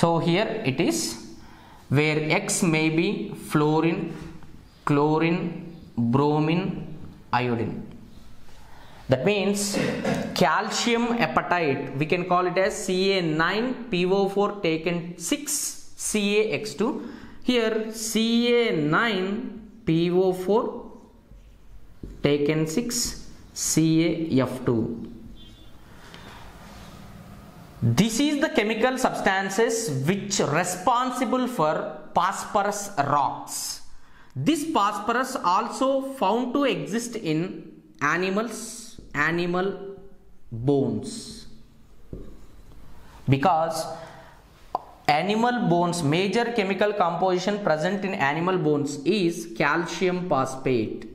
So here it is where X may be fluorine, chlorine, bromine, iodine. That means calcium apatite, we can call it as Ca9PO4 taken 6 CaX2. Here Ca9PO4 taken 6 CaF2. This is the chemical substances which responsible for phosphorus rocks. This phosphorus also found to exist in animal bones, because animal bones, major chemical composition present in animal bones is calcium phosphate,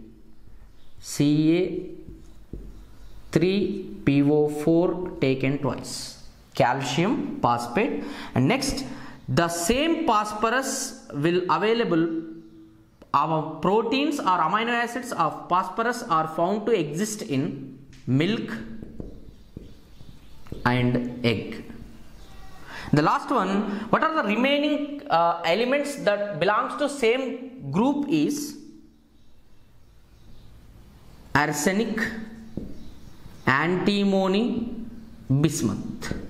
Ca3PO4 taken twice. Calcium phosphate. And next, the same phosphorus will available, our proteins or amino acids of phosphorus are found to exist in milk and egg. The last one, what are the remaining elements that belongs to same group is arsenic, antimony, bismuth.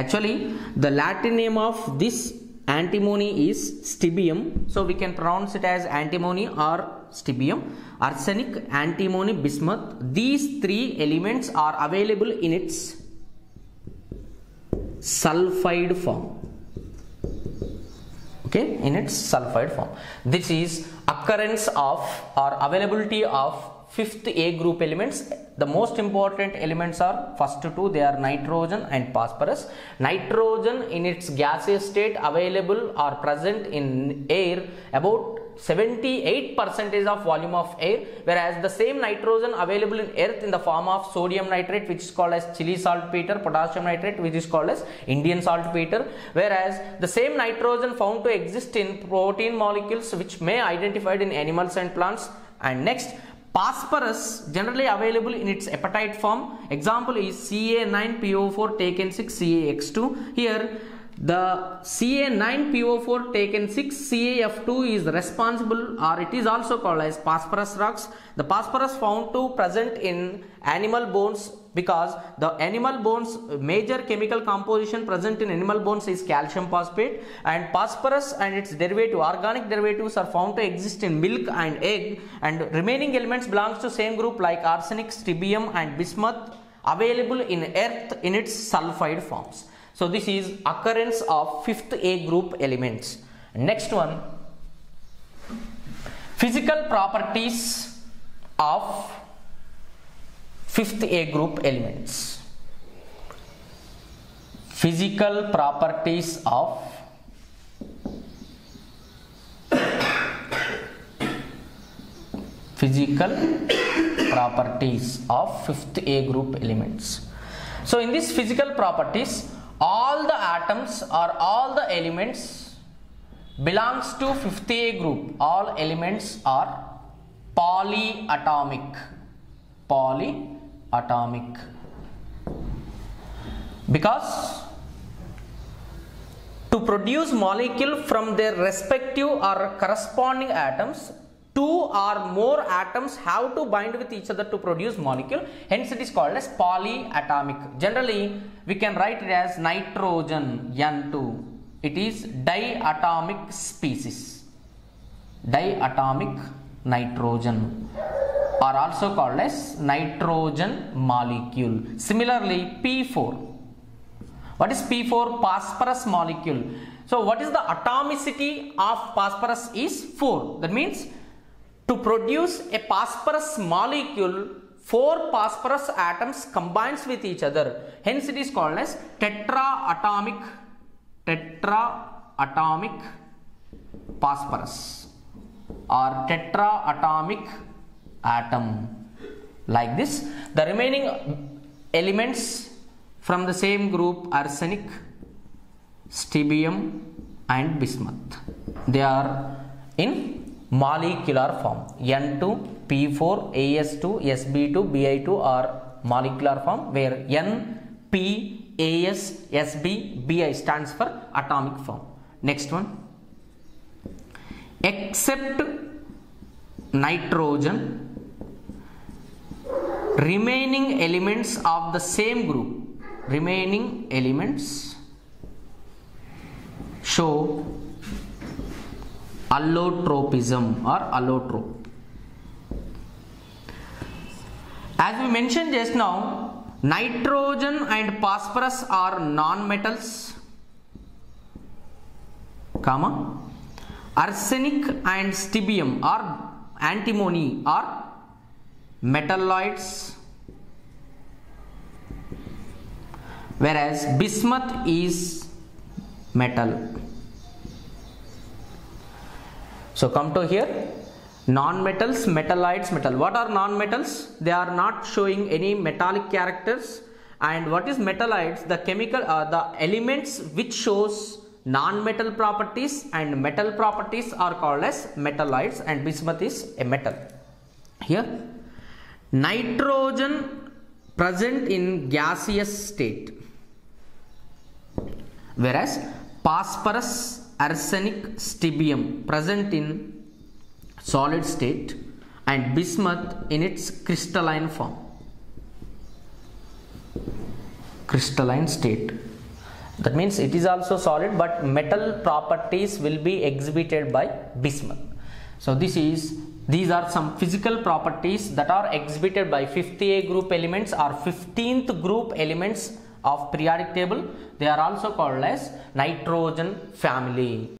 Actually, the Latin name of this antimony is stibium, so we can pronounce it as antimony or stibium. Arsenic, antimony, bismuth, these three elements are available in its sulfide form. Okay, in its sulfide form. This is occurrence of or availability of fifth A group elements. The most important elements are first two, they are nitrogen and phosphorus. Nitrogen in its gaseous state available or present in air about 78% of volume of air, whereas the same nitrogen available in earth in the form of sodium nitrate, which is called as chili saltpeter, potassium nitrate, which is called as Indian saltpeter, whereas the same nitrogen found to exist in protein molecules which may identified in animals and plants. And next, phosphorus generally available in its apatite form. Example is Ca9PO4 taken 6 CaX2. Here the Ca9PO4 taken 6 CaF2 is responsible, or it is also called as phosphorus rocks. The phosphorus found to present in animal bones, because the animal bones major chemical composition present in animal bones is calcium phosphate, and phosphorus and its derivative, organic derivatives are found to exist in milk and egg, and remaining elements belongs to same group like arsenic, stibium and bismuth available in earth in its sulfide forms. So this is occurrence of fifth A group elements. Next one, physical properties of fifth A group elements. Physical properties of physical properties of fifth A group elements. So in this physical properties, all the atoms or all the elements belongs to fifth A group. All elements are polyatomic. Polyatomic. Because to produce molecule from their respective or corresponding atoms, two or more atoms have to bind with each other to produce molecule, hence it is called as polyatomic. Generally, we can write it as nitrogen N2. It is diatomic species. Diatomic nitrogen are also called as nitrogen molecule. Similarly, P4. What is P4? Phosphorus molecule. So what is the atomicity of phosphorus is 4. That means to produce a phosphorus molecule, 4 phosphorus atoms combines with each other. Hence it is called as tetraatomic. Tetraatomic phosphorus or tetraatomic atom. Like this, the remaining elements from the same group, arsenic, stibium and bismuth, they are in molecular form. N2, P4, AS2, SB2, Bi2 are molecular form, where N, P, AS, SB, BI stands for atomic form. Next one, except nitrogen, remaining elements of the same group, remaining elements show allotropism or allotrope. As we mentioned just now, nitrogen and phosphorus are non-metals, comma, arsenic and stibium or antimony are metalloids, whereas bismuth is metal. So come to here, non-metals, metalloids, metal. What are non-metals? They are not showing any metallic characters. And what is metalloids? The chemical, the elements which shows non-metal properties and metal properties are called as metalloids, and bismuth is a metal. Here, nitrogen present in gaseous state, whereas phosphorus, arsenic, stibium present in solid state and bismuth in its crystalline form, crystalline state. That means it is also solid, but metal properties will be exhibited by bismuth. So these are some physical properties that are exhibited by 50A group elements or 15th group elements of periodic table. They are also called as nitrogen family.